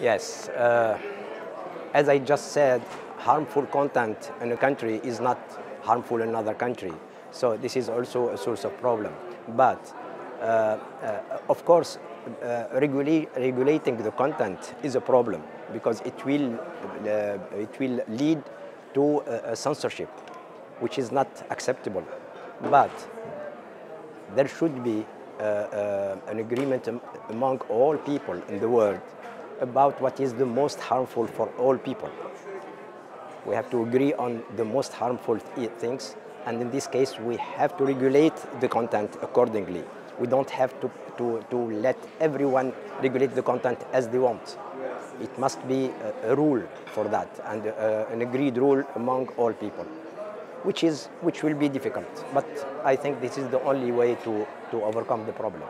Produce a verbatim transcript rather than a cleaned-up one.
Yes. Uh, as I just said, harmful content in a country is not harmful in another country. So this is also a source of problem. But uh, uh, of course, uh, regula- regulating the content is a problem because it will, uh, it will lead to uh, a censorship, which is not acceptable. But there should be uh, uh, an agreement am- among all people in the world about what is the most harmful for all people. We have to agree on the most harmful th- things, and in this case, we have to regulate the content accordingly. We don't have to, to, to let everyone regulate the content as they want. It must be a, a rule for that, and uh, an agreed rule among all people, which is, which will be difficult. But I think this is the only way to, to overcome the problem.